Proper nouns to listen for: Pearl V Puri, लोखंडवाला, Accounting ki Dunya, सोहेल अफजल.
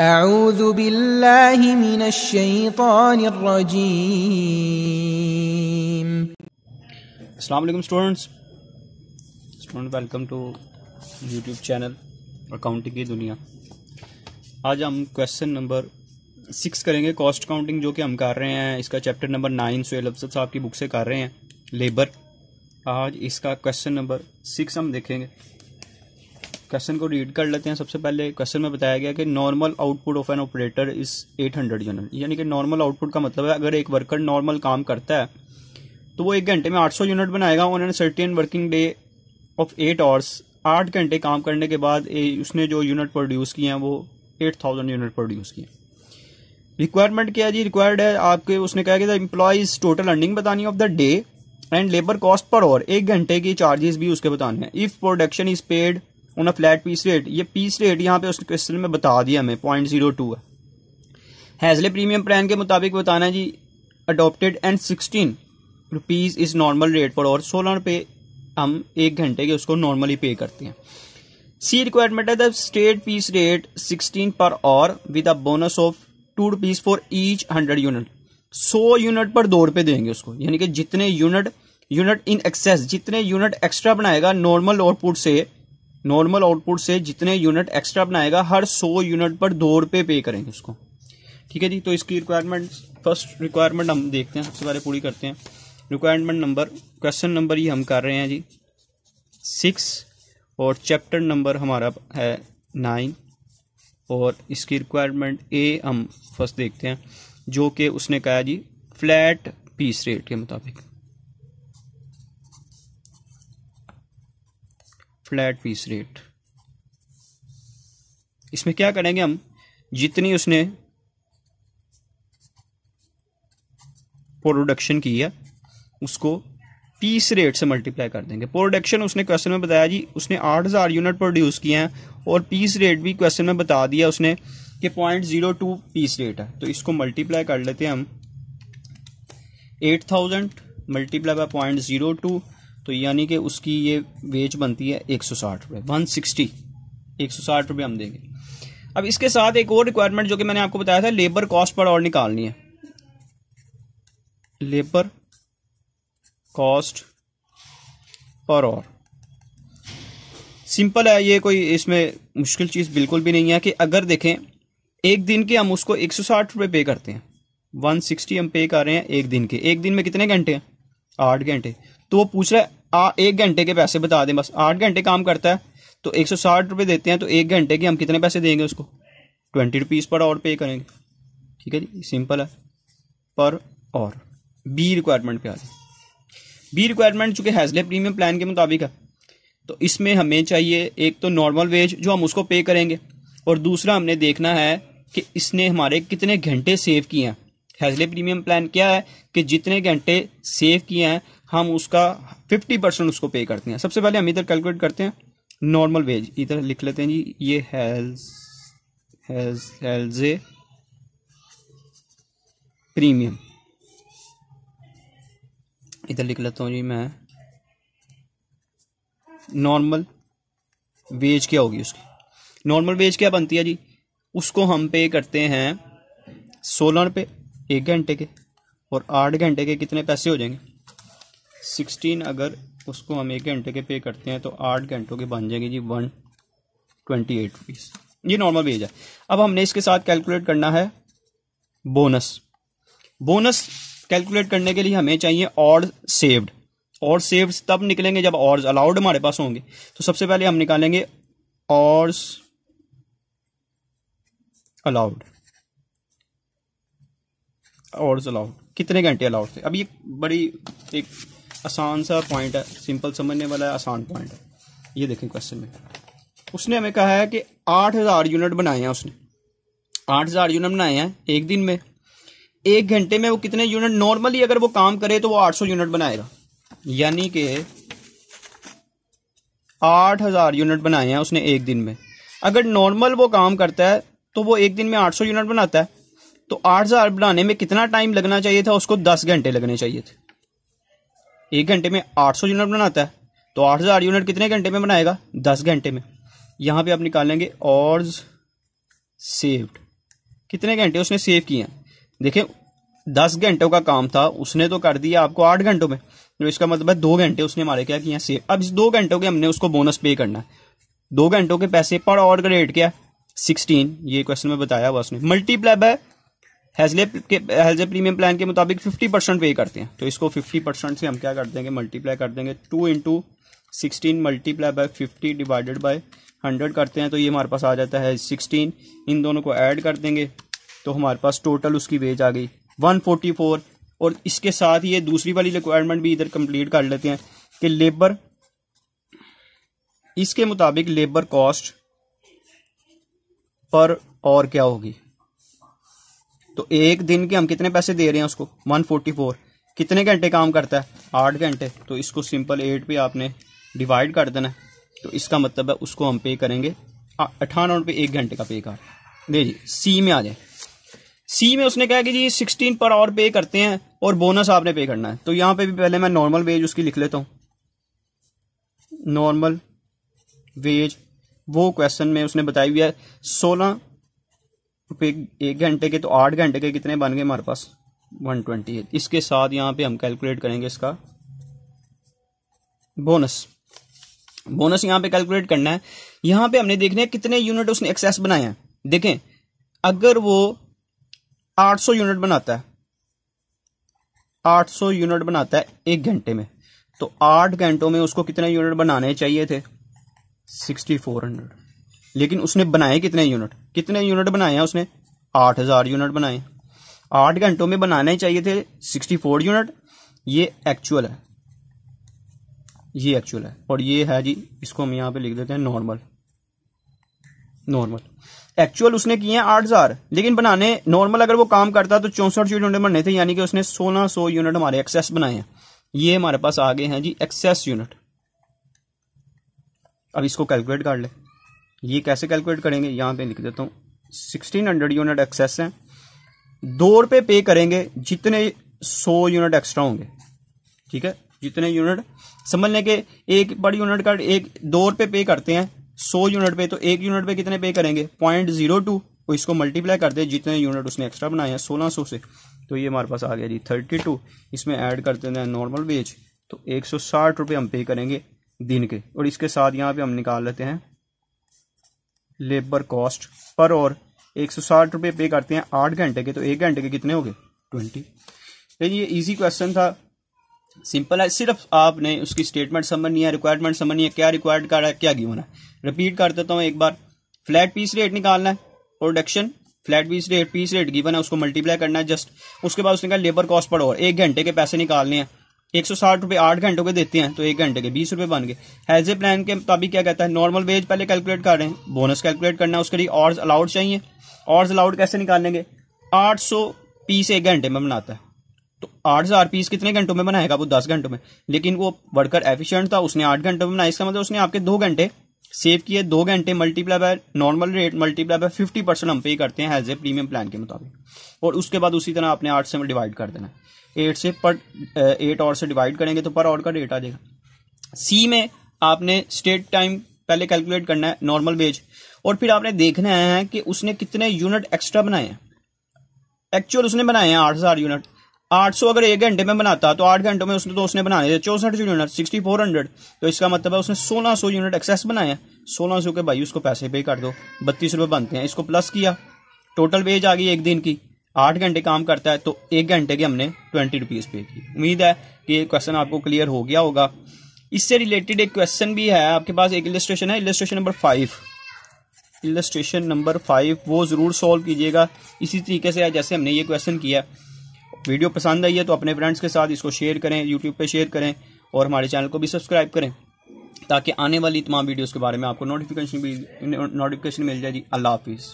अऊज़ु बिल्लाहि मिनश शैतानिर रजीम। अस्सलाम वालेकुम students, welcome to YouTube channel accounting की दुनिया। आज हम क्वेश्चन नंबर 6 करेंगे, कॉस्ट अकाउंटिंग, जो कि हम कर रहे हैं। इसका चैप्टर नंबर 9 सोहेल अफजल साहब की बुक से कर रहे हैं, लेबर। आज इसका क्वेश्चन नंबर 6 हम देखेंगे। क्वेश्चन को रीड कर लेते हैं। सबसे पहले क्वेश्चन में बताया गया कि normal output of an operator is 800 unit, यानी कि नॉर्मल आउटपुट का मतलब है अगर एक वर्कर नॉर्मल काम करता है तो वो एक घंटे में 800 यूनिट बनाएगा। On certain working day of 8 hours, 8 घंटे काम करने के बाद उसने जो यूनिट प्रोड्यूस किए हैं वो 8000 यूनिट प्रोड्यूस किए। रिक्वायरमेंट क्या है जी? रिक्वायर्ड है आपके, उसने कहा कि द एम्प्लॉइज टोटल अर्निंग बतानी of the day and labour cost पर, और एक घंटे की चार्जेस भी उसके बताने हैं। If production is paid on a flat piece rate, ये पीस रेट यहाँ पे उस क्वेश्चन में बता दिया हमें 0.02 है। हैजले प्रीमियम प्लान के मुताबिक बताना है जी, adopted and 16 rupees is normal rate पर, और 16 रुपये हम एक घंटे के उसको नॉर्मली पे करते हैं। सी रिक्वायरमेंट है द स्टेट पीस रेट 16 पर और with a bonus of 2 rupees for each 100 unit. 100 unit पर 2 रुपये देंगे उसको, यानी कि जितने यूनिट इन एक्सेस, जितने यूनिट एक्स्ट्रा बनाएगा नॉर्मल आउटपुट से जितने यूनिट एक्स्ट्रा बनाएगा, हर 100 यूनिट पर 2 रुपये पे करेंगे उसको। ठीक है जी। तो इसकी रिक्वायरमेंट, फर्स्ट रिक्वायरमेंट हम देखते हैं, सबसे पहले पूरी करते हैं। रिक्वायरमेंट नंबर, क्वेश्चन नंबर ये हम कर रहे हैं जी 6, और चैप्टर नंबर हमारा है 9, और इसकी रिक्वायरमेंट ए हम फर्स्ट देखते हैं, जो कि उसने कहा जी फ्लैट पीस रेट के मुताबिक, फ्लैट पीस रेट। इसमें क्या करेंगे हम, जितनी उसने प्रोडक्शन की है उसको पीस रेट से मल्टीप्लाई कर देंगे। प्रोडक्शन उसने क्वेश्चन में बताया जी उसने 8000 यूनिट प्रोड्यूस किए हैं, और पीस रेट भी क्वेश्चन में बता दिया उसने कि 0.02 पीस रेट है। तो इसको मल्टीप्लाई कर लेते हैं हम, 8000 मल्टीप्लाई बाय 0.02, तो यानी कि उसकी ये वेज बनती है 160 रुपये, 160, 160 रुपये हम देंगे। अब इसके साथ एक और रिक्वायरमेंट जो कि मैंने आपको बताया था, लेबर कॉस्ट पर और निकालनी है, लेबर कॉस्ट पर और। सिंपल है ये, कोई इसमें मुश्किल चीज़ बिल्कुल भी नहीं है कि अगर देखें एक दिन के हम उसको 160 रुपये पे करते हैं, 160 हम पे कर रहे हैं एक दिन के। एक दिन में कितने घंटे हैं? 8 घंटे। तो वो पूछ रहा है एक घंटे के पैसे बता दें, बस 8 घंटे काम करता है तो 160 रुपये देते हैं, तो एक घंटे के हम कितने पैसे देंगे उसको? 20 रुपीज़ पर और पे करेंगे। ठीक है जी, सिंपल है। पर और बी रिक्वायरमेंट पे आ जाए। बी रिक्वायरमेंट चूँकि हैजले प्रीमियम प्लान के मुताबिक है, तो इसमें हमें चाहिए एक तो नॉर्मल वेज जो हम उसको पे करेंगे, और दूसरा हमने देखना है कि इसने हमारे कितने घंटे सेव किए हैं। हैजले प्रीमियम प्लान क्या है कि जितने घंटे सेव किए हैं हम उसका 50% उसको पे करते हैं। सबसे पहले हम इधर कैलकुलेट करते हैं नॉर्मल वेज, इधर लिख लेते हैं जी, ये हैल्ज़े प्रीमियम, इधर लिख लेता हूँ जी मैं, नॉर्मल वेज क्या होगी उसकी? नॉर्मल वेज क्या बनती है जी? उसको हम पे करते हैं 16 रुपये एक घंटे के, और 8 घंटे के कितने पैसे हो जाएंगे? 16। अगर उसको हम एक घंटे के पे करते हैं तो 8 घंटों के बन जाएंगे जी 128 रुपीज़। ये नॉर्मल वेज है। अब हमने इसके साथ कैलकुलेट करना है बोनस। बोनस कैलकुलेट करने के लिए हमें चाहिए ऑड सेव्ड। ऑड सेव्ड तब निकलेंगे जब ऑर्स अलाउड हमारे पास होंगे। तो सबसे पहले हम निकालेंगे ऑर्स अलाउड, ऑर्स अलाउड कितने घंटे अलाउड थे। अब ये बड़ी एक आसान सा पॉइंट है, सिंपल समझने वाला है, आसान पॉइंट है। ये देखें क्वेश्चन में उसने हमें कहा है कि 8000 यूनिट बनाए हैं उसने, 8000 यूनिट बनाए हैं एक दिन में। एक घंटे में वो कितने यूनिट नॉर्मली अगर वो काम करे तो वो 800 यूनिट बनाएगा, यानी कि 8000 यूनिट बनाए हैं उसने एक दिन में। अगर नॉर्मल वो काम करता है तो वो एक दिन में 800 यूनिट बनाता है, तो 8000 बनाने में कितना टाइम लगना चाहिए था उसको? 10 घंटे लगने चाहिए थे। एक घंटे में 800 यूनिट बनाता है तो 8000 यूनिट कितने घंटे में बनाएगा? 10 घंटे में। यहाँ पे आप निकालेंगे ऑर्स सेव्ड, कितने घंटे उसने सेव किए हैं। देखें 10 घंटों का काम था, उसने तो कर दिया आपको 8 घंटों में, तो इसका मतलब है 2 घंटे उसने हमारे क्या किए सेव। अब इस 2 घंटों के हमने उसको बोनस पे करना है। 2 घंटों के पैसे पर आवर का रेट क्या है 16, ये क्वेश्चन में बताया हुआ उसने। Multiply by Halsey premium plan के मुताबिक 50% पे करते हैं, तो इसको 50% से हम क्या कर देंगे मल्टीप्लाई कर देंगे। 2 × 16 मल्टीप्लाई बाय 50 डिवाइडेड बाय 100 करते हैं तो ये हमारे पास आ जाता है 16। इन दोनों को ऐड कर देंगे तो हमारे पास टोटल उसकी वेज आ गई 144। और इसके साथ ये दूसरी वाली रिक्वायरमेंट भी इधर कंप्लीट कर लेते हैं कि लेबर, इसके मुताबिक लेबर कॉस्ट पर और क्या होगी। तो एक दिन के हम कितने पैसे दे रहे हैं उसको 144, कितने घंटे काम करता है 8 घंटे, तो इसको सिंपल 8 पे आपने डिवाइड कर देना। तो इसका मतलब है उसको हम पे करेंगे 18 रुपये 1 घंटे का पे कर दे जी। सी में आ जाए, सी में उसने कहा कि जी 16 पर आवर पे करते हैं और बोनस आपने पे करना है। तो यहाँ पे भी पहले मैं नॉर्मल वेज उसकी लिख लेता हूँ। नॉर्मल वेज वो क्वेश्चन में उसने बताई हुई है 16 रुपये 1 घंटे के, तो 8 घंटे के कितने बन गए हमारे पास 120। इसके साथ यहाँ पे हम कैलकुलेट करेंगे इसका बोनस। बोनस यहाँ पे कैलकुलेट करना है, यहाँ पे हमने देखना है कितने यूनिट उसने एक्सेस बनाए हैं। देखें अगर वो 800 यूनिट बनाता है, 800 यूनिट बनाता है 1 घंटे में, तो 8 घंटों में उसको कितने यूनिट बनाने चाहिए थे 6400। लेकिन उसने बनाए कितने यूनिट बनाए हैं उसने 8000 यूनिट बनाए। 8 घंटों में बनाने चाहिए थे 64 यूनिट। ये एक्चुअल है, ये एक्चुअल है, और ये है जी इसको हम यहाँ पे लिख देते हैं नॉर्मल। एक्चुअल उसने किए हैं 8000, लेकिन बनाने नॉर्मल अगर वो काम करता तो 6400 यूनिट बनने थे, यानी कि उसने 1600 यूनिट हमारे एक्सेस बनाए हैं। ये हमारे पास आगे हैं जी एक्सेस यूनिट। अब इसको कैलकुलेट कर ले, ये कैसे कैलकुलेट करेंगे यहाँ पे लिख देता हूँ 1600 यूनिट एक्सेस हैं। 2 रुपये पे करेंगे जितने 100 यूनिट एक्स्ट्रा होंगे, ठीक है, जितने यूनिट समझ लें कि एक बड़ी यूनिट का 2 रुपये पे करते हैं 100 यूनिट पे, तो 1 यूनिट पे कितने पे करेंगे 0.02, और इसको मल्टीप्लाई करते हैं जितने यूनिट उसने एक्स्ट्रा बनाए हैं 1600 से, तो ये हमारे पास आ गया जी 32। इसमें ऐड करते हैं नॉर्मल वेज, तो 160 रुपये हम पे करेंगे दिन के। और इसके साथ यहाँ पे हम निकाल लेते हैं लेबर कॉस्ट पर, और 160 रुपये पे करते हैं 8 घंटे के, तो 1 घंटे के कितने हो गए 20। ये ईजी क्वेश्चन था, सिंपल है, सिर्फ आपने उसकी स्टेटमेंट समझनी है, रिक्वायरमेंट समझनी है, क्या रिक्वायर्ड कर रहा है, क्या गिवन है। रिपीट कर देता हूँ एक बार, फ्लैट पीस रेट निकालना है, production flat piece rate given है, उसको मल्टीप्लाई करना है जस्ट। उसके बाद उसने कहा लेबर कॉस्ट पर और 1 घंटे के पैसे निकालने हैं। 160 रुपये 8 घंटों के देते हैं, तो 1 घंटे के 20 रुपये बन गए। हैज ए प्लान के मुताबिक क्या कहता है नॉर्मल वेज पहले कैलकुलेट कर रहे हैं, बोनस कैलकुलेट करना है, उसके लिए आवर्स अलाउड चाहिए। आवर्स अलाउड कैसे निकालेंगे, 800 पीस 1 घंटे में बनाता है, तो 8000 पीस कितने घंटों में बनाएगा वो 10 घंटों में, लेकिन वो वर्कर एफिशिएंट था, उसने 8 घंटों में बनाया। इसका मतलब उसने आपके 2 घंटे सेव किए। 2 घंटे multiply by normal rate multiply by 50% हम पे करते हैं एज ए प्रीमियम प्लान के मुताबिक। और उसके बाद उसी तरह आपने 8 से डिवाइड कर देना, 8 और से डिवाइड करेंगे तो पर आवर का रेट आ जाएगा। सी में आपने स्टेट टाइम पहले कैलकुलेट करना है नॉर्मल वेज, और फिर आपने देखना है कि उसने कितने यूनिट एक्स्ट्रा बनाए हैं। एक्चुअल उसने बनाए हैं 8000 यूनिट, 800 अगर 1 घंटे में बनाता तो 8 घंटों में उसने बनाने थे 6400 यूनिट 6400, तो इसका मतलब है उसने 1600 यूनिट एक्सेस बनाए हैं। 1600 के भाई उसको पैसे पे कर दो, 32 रुपये बनते हैं। इसको प्लस किया, टोटल वेज आ गई एक दिन की। 8 घंटे काम करता है तो 1 घंटे के हमने 20 रुपीज़ पे की। उम्मीद है कि ये क्वेश्चन आपको क्लियर हो गया होगा। इससे रिलेटेड एक क्वेश्चन भी है आपके पास, एक इलस्ट्रेशन है, इलस्ट्रेशन नंबर 5, वो ज़रूर सॉल्व कीजिएगा इसी तरीके से जैसे हमने ये क्वेश्चन किया। वीडियो पसंद आई है तो अपने फ्रेंड्स के साथ इसको शेयर करें, यूट्यूब पे शेयर करें, और हमारे चैनल को भी सब्सक्राइब करें ताकि आने वाली तमाम वीडियोस के बारे में आपको नोटिफिकेशन मिल जाए जी। अल्लाह हाफिज़।